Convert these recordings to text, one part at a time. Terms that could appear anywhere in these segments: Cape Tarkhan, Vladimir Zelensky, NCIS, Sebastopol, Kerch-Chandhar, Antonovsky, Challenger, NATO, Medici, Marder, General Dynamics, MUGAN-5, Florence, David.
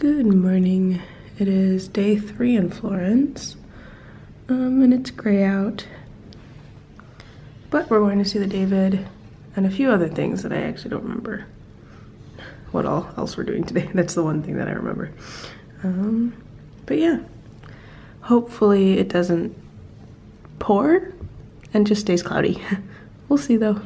Good morning. It is day 3 in Florence, and it's gray out, but we're going to see the David and a few other things that I actually don't remember what all else we're doing today. That's the one thing that I remember. But yeah, hopefully it doesn't pour and just stays cloudy. We'll see though.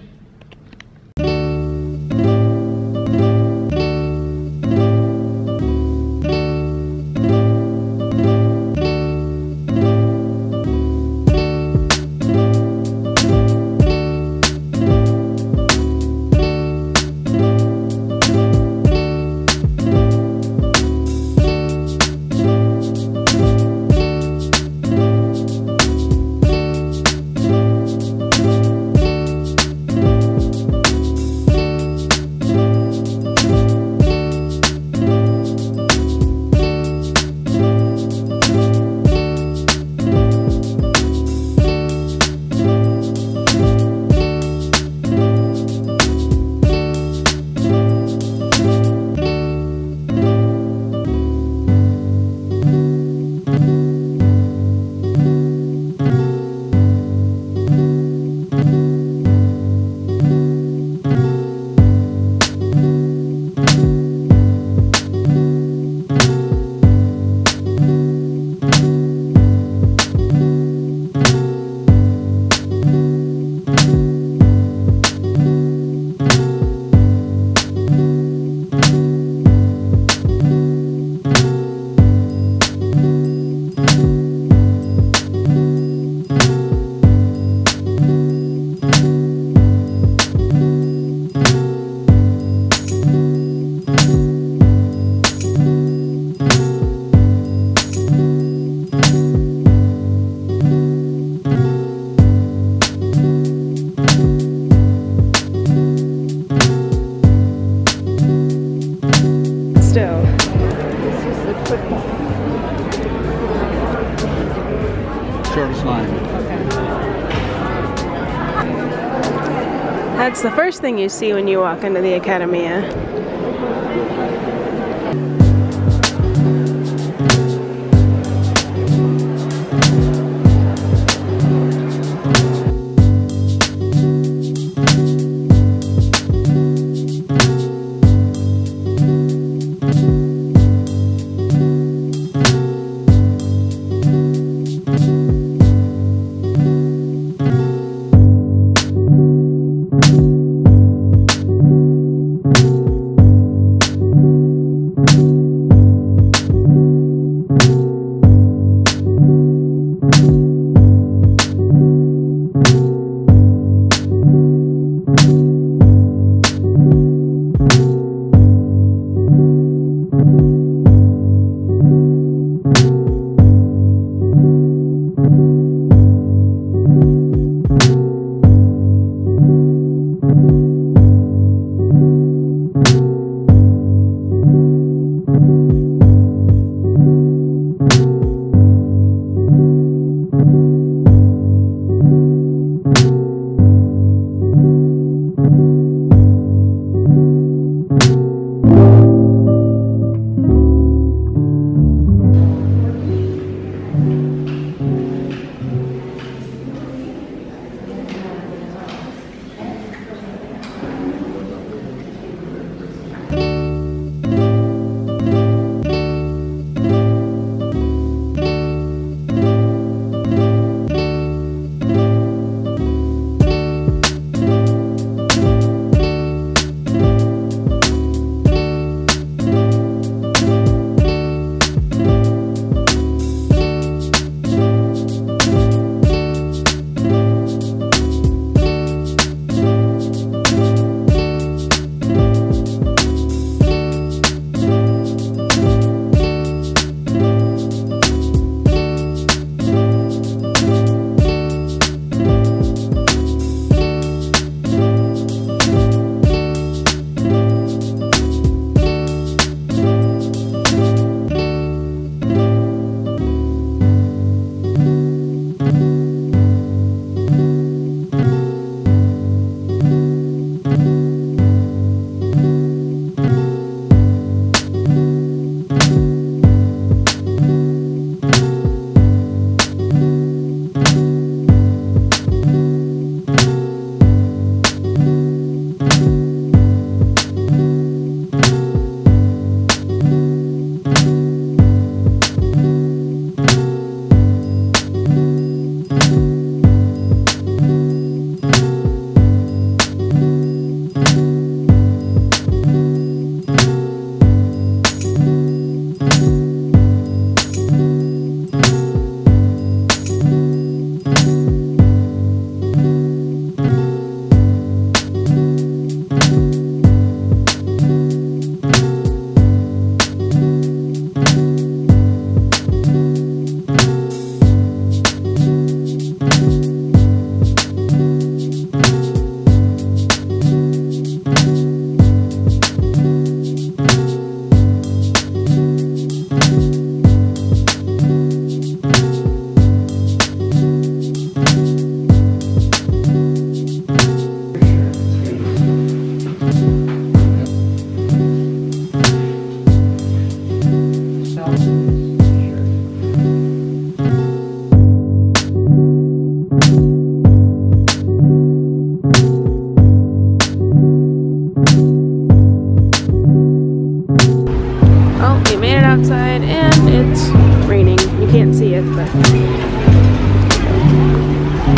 That's the first thing you see when you walk into the Academia.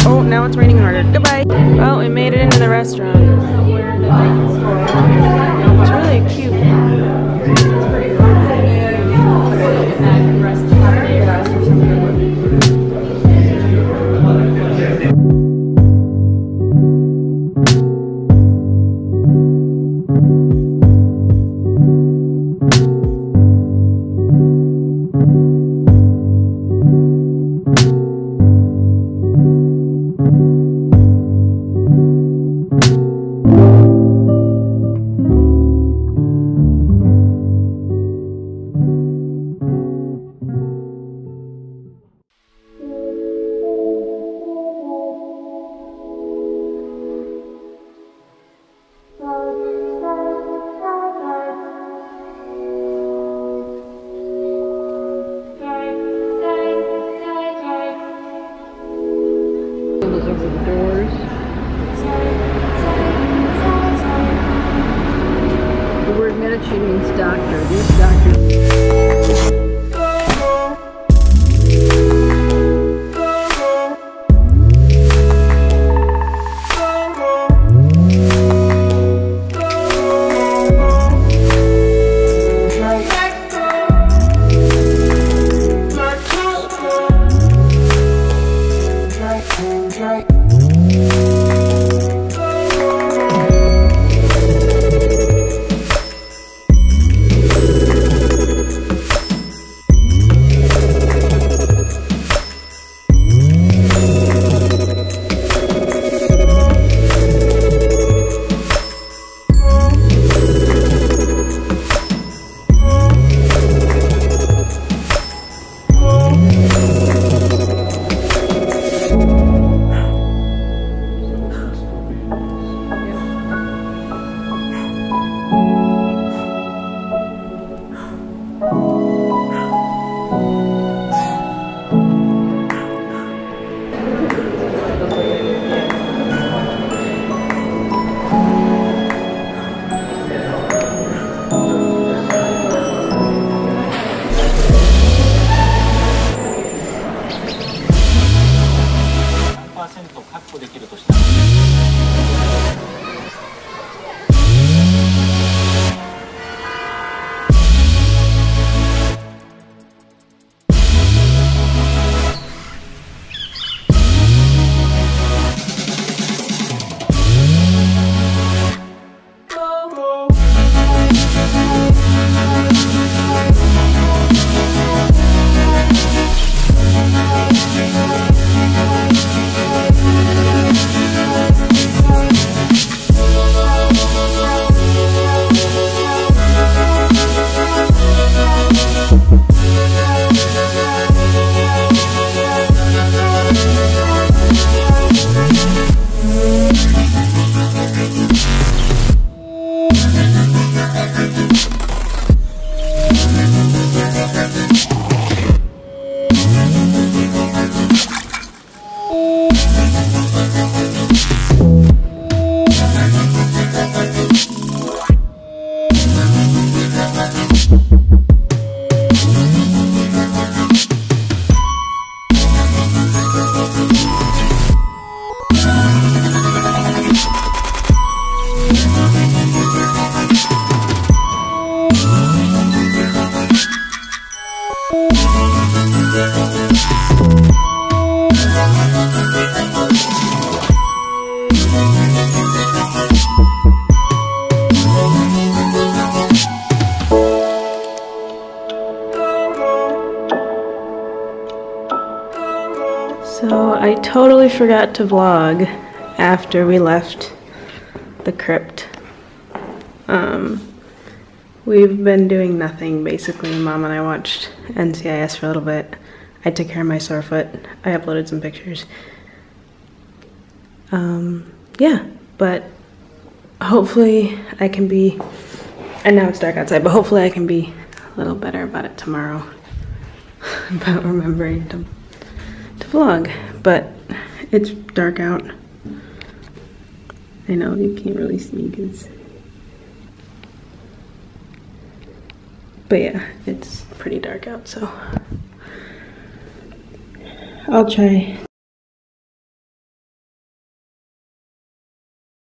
Oh, now it's raining harder. Goodbye. Well, we made it into the restaurant. It's really cute. Medici means doctor. These doctors... So I totally forgot to vlog after we left the crypt. We've been doing nothing basically. Mom and I watched NCIS for a little bit. I took care of my sore foot. I uploaded some pictures. Yeah, but hopefully I can be, and now it's dark outside, but hopefully I can be a little better about it tomorrow, about remembering to vlog. But it's dark out. I know you can't really see because, but yeah, it's pretty dark out, so I'll try